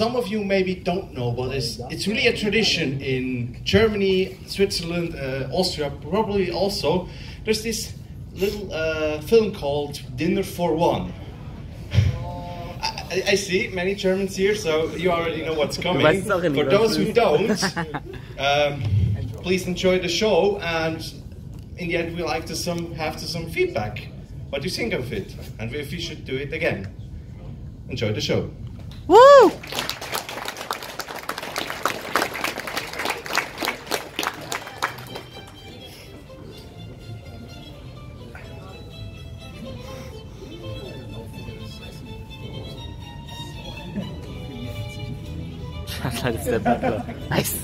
some of you maybe don't know, but it's really a tradition in Germany, Switzerland, Austria, probably also. There's this little film called Dinner for One. I see many Germans here, so you already know what's coming. For those who don't, please enjoy the show, and in the end we like to have some feedback. What do you think of it, and if we should do it again? Enjoy the show. Woo! That's the background. Nice.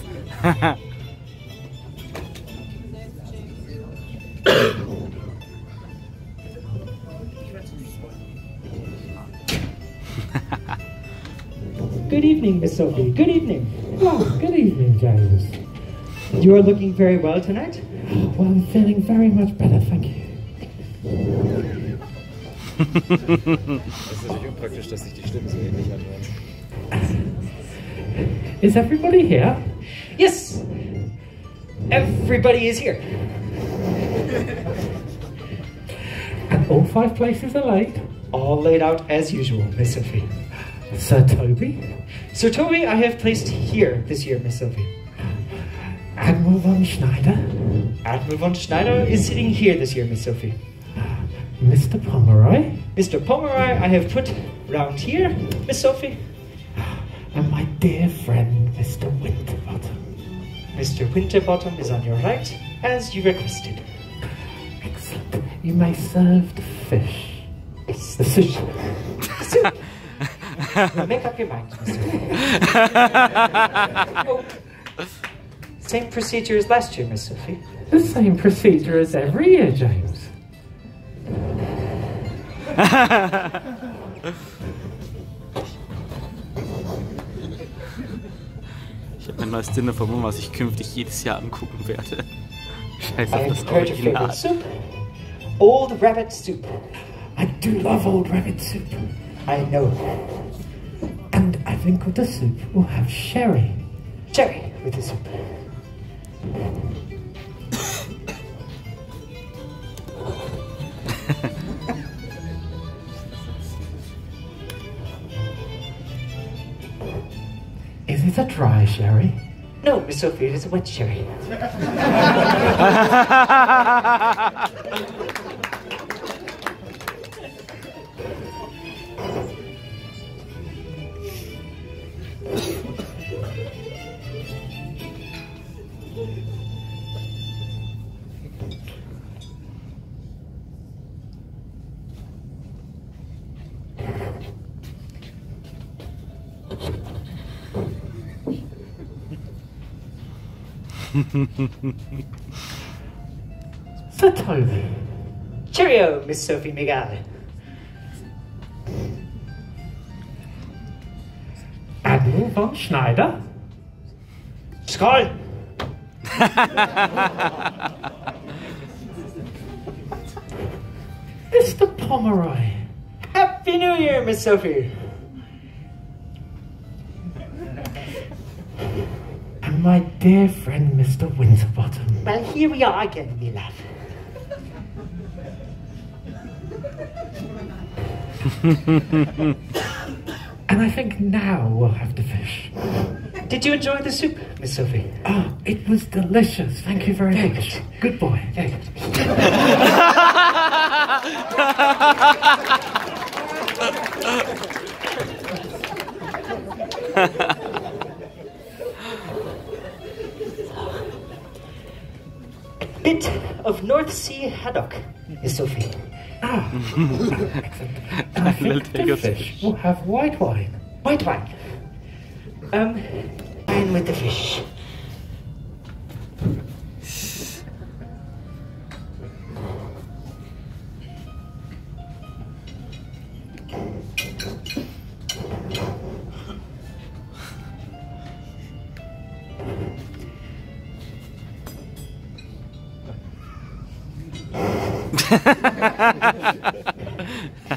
Good evening, Miss Sophie. Good evening. Oh, good evening, James. You are looking very well tonight. Oh, well, I'm feeling very much better, thank you. Es ist natürlich unpraktisch, dass ich die Stimme so ähnlich anhöre. Is everybody here? Yes! Everybody is here. And all five places are laid. All laid out as usual, Miss Sophie. Sir Toby? Sir Toby I have placed here this year, Miss Sophie. Admiral von Schneider? Admiral von Schneider is sitting here this year, Miss Sophie. Mr. Pomeroy? Mr. Pomeroy I have put round here, Miss Sophie. And my dear friend, Mr. Winterbottom. Mr. Winterbottom is on your right, as you requested. Excellent. You may serve the fish. It's the sushi. Well, make up your mind, Mr. Same procedure as last year, Miss Sophie. The same procedure as every year, James. Ich habe ein neues Dinner for One, was ich künftig jedes Jahr angucken werde. Scheiße, das ist original. Old rabbit soup. I do love old rabbit soup. I know. And I think with the soup we'll have sherry. Sherry with the soup. Is it a dry sherry? No, Miss Sophie, it is a wet sherry. Sir Toby. Cheerio, Miss Sophie Miguel. Admiral von Schneider. Skoll. Mr. Pomeroy. Happy New Year, Miss Sophie. My dear friend, Mr. Winterbottom. Well, here we are again, me love. And I think now we'll have the fish. Did you enjoy the soup, Miss Sophie? Oh, it was delicious. Thank you very much. Good boy. Very good. Bit of North Sea haddock, Miss Sophie. Ah, excellent. And I think the fish will have white wine. White wine. Wine with the fish.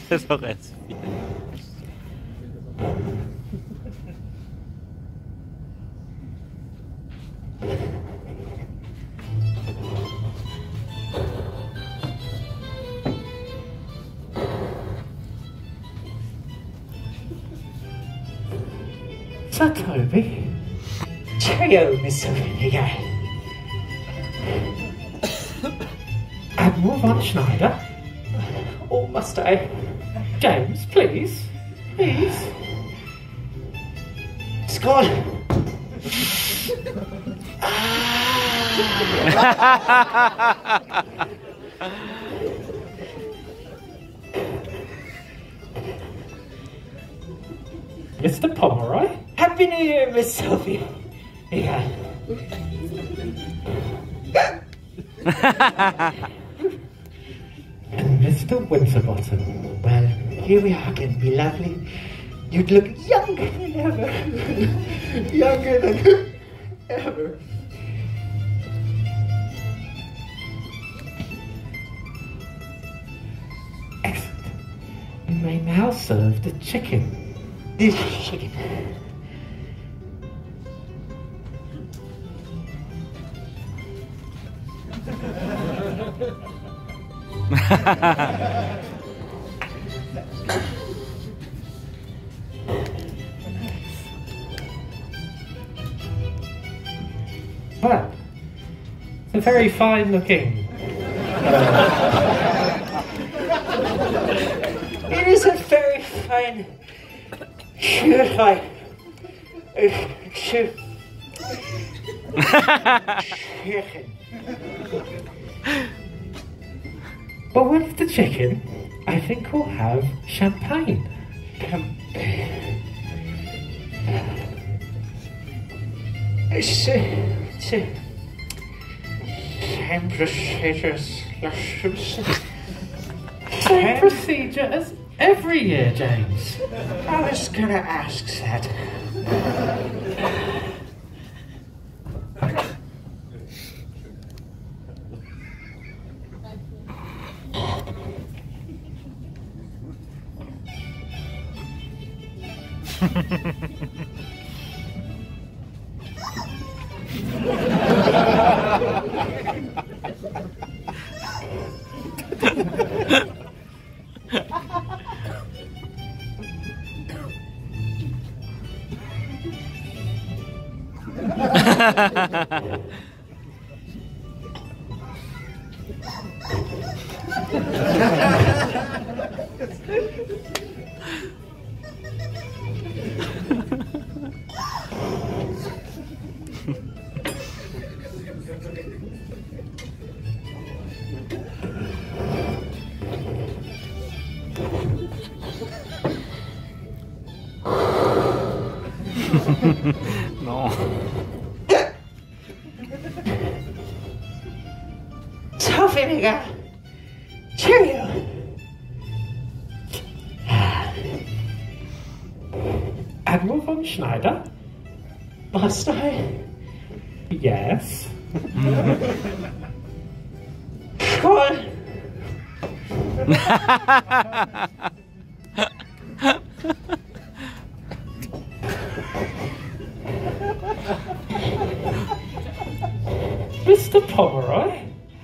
Das ist auch erst viel. Sir Toby. Cheerio, Mr. Vinegar. Admiral von Schneider. Or must I? James, please. Please. Scott. Mr. Pomeroy? Happy New Year, Miss Sophie. Yeah. And Mr. Winterbottom. Well, here we are again, be lovely. You'd look younger than ever. Younger than ever. Excellent. We may now serve the chicken. This chicken. Well, it's a very fine looking. It is a very fine. Chicken. But with the chicken, I think we'll have champagne. Same procedure as every year, James. I was gonna ask that. No. So, Vinegar. Cheerio. Admiral von Schneider? Must I? Yes. Come on. Mr. Pomeroy?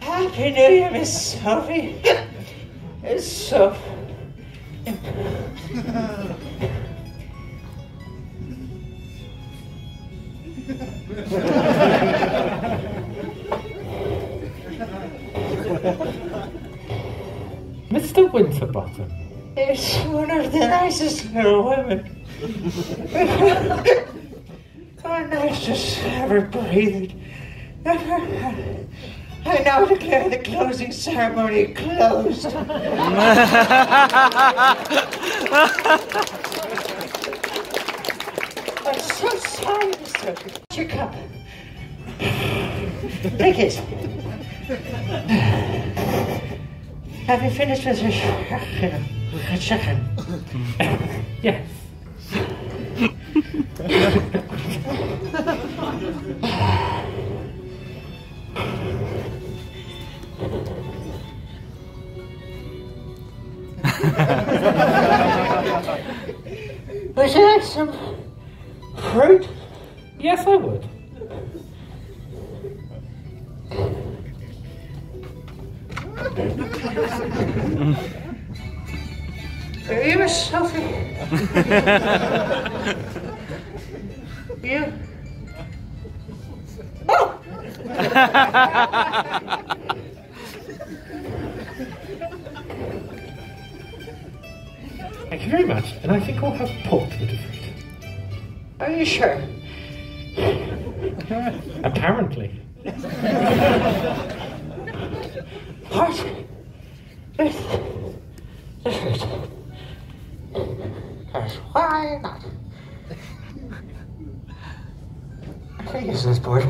Happy New Year, Miss Sophie. It's so... Mr. Winterbottom. It's one of the nicest little women. The nicest ever breathed. I now declare the closing ceremony closed. I'm so sorry, Mr. Your cup. Take it. Have you finished with your chicken? Yes. Would you like some fruit? Yes, I would. Are you a selfie? You? Oh! Thank you very much, and I think we'll have pork for the dessert. Are you sure? Apparently. What? This why not? I can't use this board.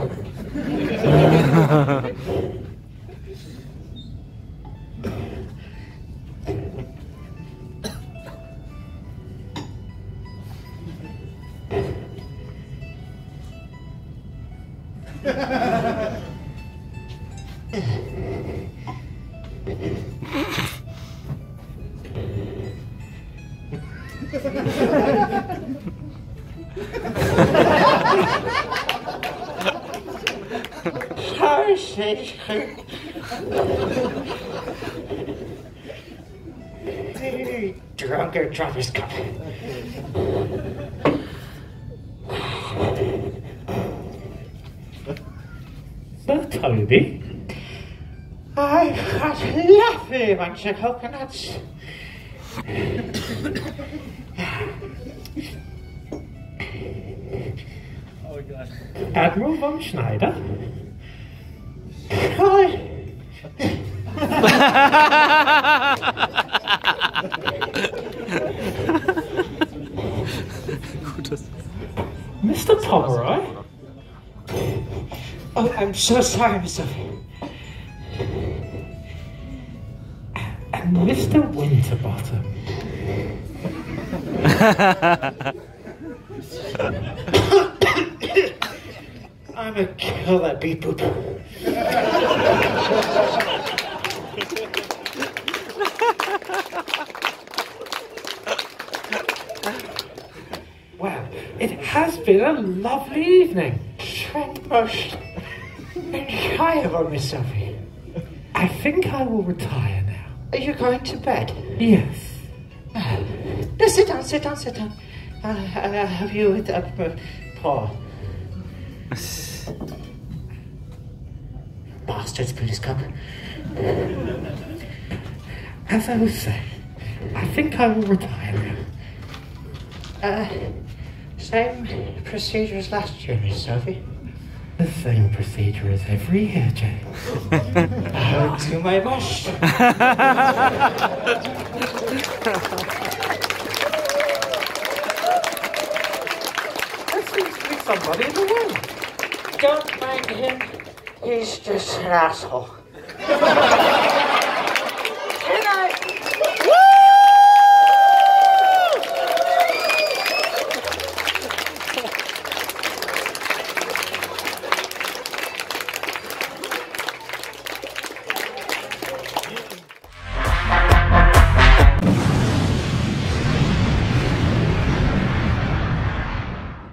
Drunker, drop his cup. So, Toby, I've got a lovely bunch of coconuts. Oh, God. Admiral von Schneider. Mr. Pomeroy? Oh, I'm so sorry, Mr. And Mr. Winterbottom. I'm a killer bee poop. Well, it has been a lovely evening. Most enjoyable, Miss Sophie. I think I will retire now. Are you going to bed? Yes. No, sit down, sit down, sit down. I'll have you with Paul. Bastard's put his cup. As I was saying, I think I will retire now. Same procedure as last year, Miss Sophie. The same procedure as every year, James. To my boss. There seems to be somebody in the room. Don't mind him. He's just an asshole.